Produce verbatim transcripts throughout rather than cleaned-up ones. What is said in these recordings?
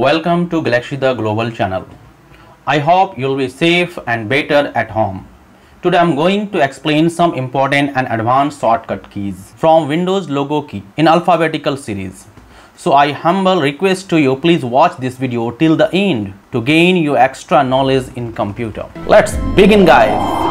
Welcome to Galaxy the Global channel. I hope you'll be safe and better at home. Today I'm going to explain some important and advanced shortcut keys from Windows logo key in alphabetical series. So I humble request to you, please watch this video till the end to gain your extra knowledge in computer. Let's begin, guys.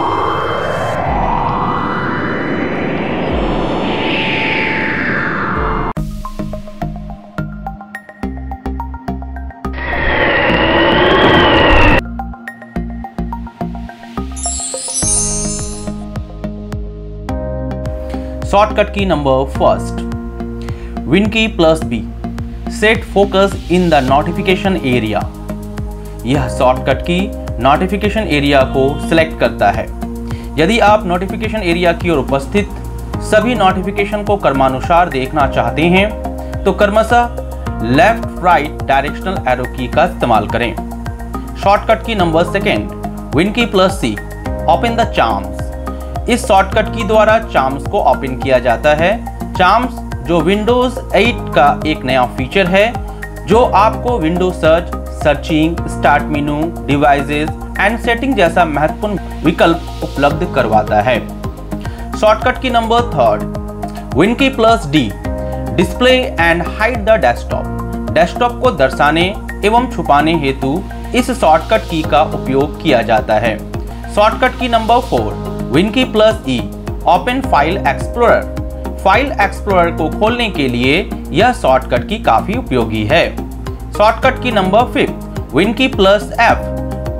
Shortcut key number first, Win key plus B, set focus in the notification area. यह shortcut key notification area को select करता है। यदि आप notification area की ओर उपस्थित सभी notification को क्रमानुसार देखना चाहते हैं तो क्रमशः लेफ्ट राइट डायरेक्शनल एरो की का इस्तेमाल करें। Shortcut key number second, Win key plus C, open the charms. इस शॉर्टकट की द्वारा चार्म्स को ओपन किया जाता है। चार्म्स जो विंडोज एट का एक नया फीचर है जो आपको window search, searching, start menu, devices and setting जैसा महत्वपूर्ण विकल्प उपलब्ध करवाता है। Shortcut key number third, Win key plus D, display and hide the desktop. Desktop को दर्शाने एवं छुपाने हेतु इस शॉर्टकट की का उपयोग किया जाता है। Shortcut key number four, Win key plus E, open file explorer. File explorer को खोलने के लिए यह शॉर्टकट की काफी उपयोगी है। Shortcut key number fifth, Win key plus F,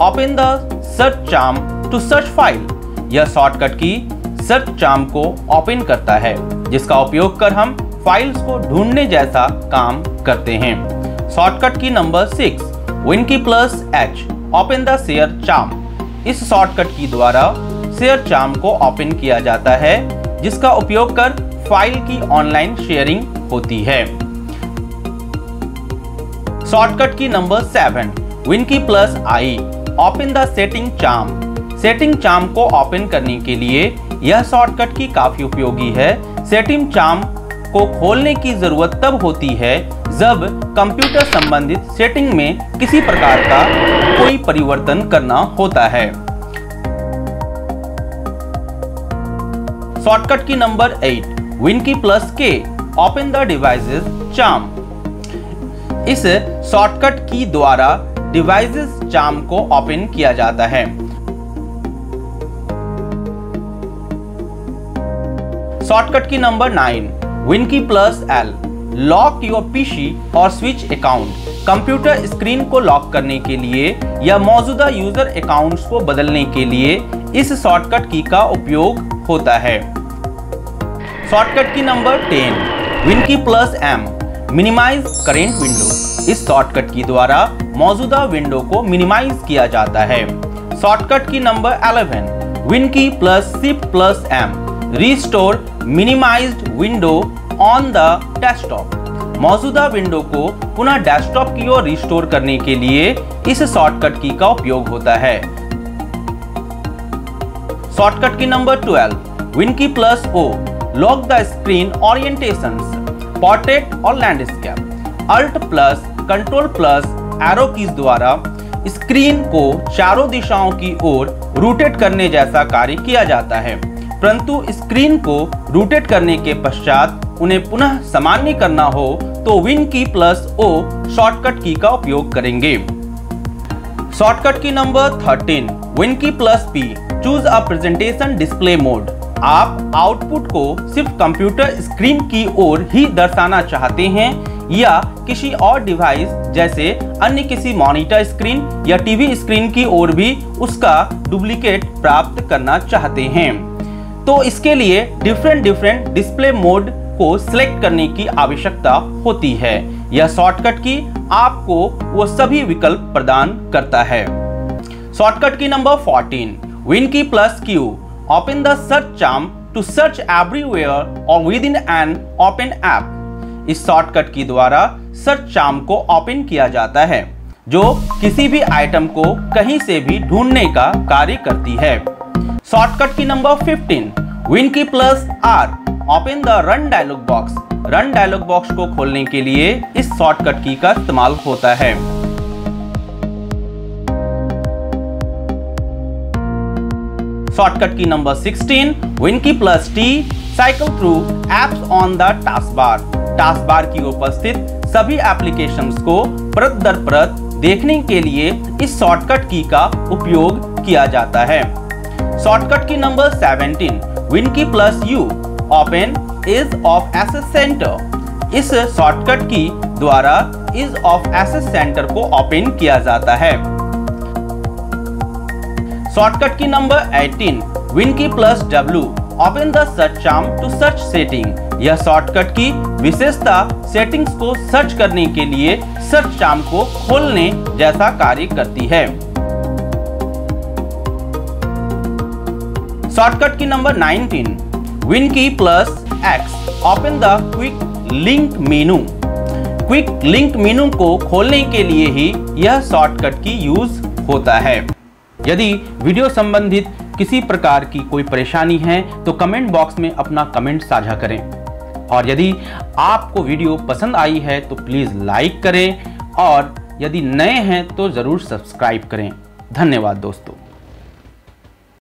open the search charm to search file. यह शॉर्टकट की सर्च चार्म को ओपन करता है जिसका उपयोग कर हम फाइल्स को ढूंढने जैसा काम करते हैं। Shortcut key number six, Win key plus H, open the share charm. इस शॉर्टकट की द्वारा शेयर चार्म को ओपन किया जाता है जिसका उपयोग कर फाइल की ऑनलाइन शेयरिंग होती है। Shortcut key number seven, Win key plus I, open the setting charm. Setting charm को ओपन करने के लिए यह शॉर्टकट की काफी उपयोगी है। सेटिंग चार्म को खोलने की जरूरत तब होती है जब कंप्यूटर संबंधित सेटिंग में किसी प्रकार का कोई परिवर्तन करना होता है। Shortcut key number eight, Win key plus K, open the devices charm. इस शॉर्टकट की द्वारा डिवाइसेस चार्म को ओपन किया जाता है। Shortcut key number nine, Win key plus L, lock your PC और स्विच अकाउंट। कंप्यूटर स्क्रीन को lock करने के लिए या मौजूदा यूजर अकाउंट्स को बदलने के लिए इस शॉर्टकट की का उपयोग होता है। Shortcut key number ten, Win key plus M, minimize current window. इस शॉर्टकट की द्वारा मौजूदा विंडो को मिनिमाइज किया जाता है। Shortcut key number eleven, Win key plus Shift plus M, restore minimized window on the desktop. मौजूदा विंडो को पुनः डेस्कटॉप की ओर रिस्टोर करने के लिए इस शॉर्टकट की का उपयोग होता है। Shortcut key number twelve, Win key plus O, lock the screen orientations, portrait और landscape. Alt plus control plus arrow keys द्वारा स्क्रीन को चारों दिशाओं की ओर रोटेट करने जैसा कार्य किया जाता है, परंतु स्क्रीन को रोटेट करने के पश्चात उन्हें पुनः सामान्य करना हो तो Win key plus O shortcut key का उपयोग करेंगे। Shortcut key number thirteen, Win key plus P, choose a presentation display mode. आप आउटपुट को सिर्फ कंप्यूटर स्क्रीन की ओर ही दर्शाना चाहते हैं या किसी और डिवाइस जैसे अन्य किसी मॉनिटर स्क्रीन या टीवी स्क्रीन की ओर भी उसका डुप्लीकेट प्राप्त करना चाहते हैं तो इसके लिए डिफरेंट डिफरेंट डिस्प्ले मोड को सिलेक्ट करने की आवश्यकता होती है। यह शॉर्टकट की आपको वो सभी विकल्प प्रदान करता है। Shortcut key number fourteen, Win key plus Q, open the search charm to search everywhere और within an open app. इस शॉर्टकट की द्वारा सर्च चार्म को ओपन किया जाता है जो किसी भी आइटम को कहीं से भी ढूंढने का कार्य करती है। Shortcut key number fifteen, Win key plus R, open the run dialog box. Run dialog box को खोलने के लिए इस शॉर्टकट की का इस्तेमाल होता है। शॉर्टकट की नंबर सोलह win key plus T cycle through apps on the task bar. Task bar की उपस्थित सभी एप्लीकेशंस को परत दर परत देखने के लिए इस शॉर्टकट की का उपयोग किया जाता है। शॉर्टकट की नंबर सत्रह win key plus U open ease of access centre. इस शॉर्टकट की द्वारा इज ऑफ एक्सेस सेंटर को ओपन किया जाता है। शॉर्टकट की नंबर अठारह win key plus W open the search charm to search setting. यह शॉर्टकट की विशेषता सेटिंग्स को सर्च करने के लिए सर्च चार्म को खोलने जैसा कार्य करती है। शॉर्टकट की नंबर उन्नीस win key plus X open the quick link menu. Quick link menu को खोलने के लिए ही यह शॉर्टकट की यूज होता है। यदि वीडियो संबंधित किसी प्रकार की कोई परेशानी है तो कमेंट बॉक्स में अपना कमेंट साझा करें, और यदि आपको वीडियो पसंद आई है तो प्लीज़ लाइक करें, और यदि नए हैं तो ज़रूर सब्सक्राइब करें। धन्यवाद दोस्तों।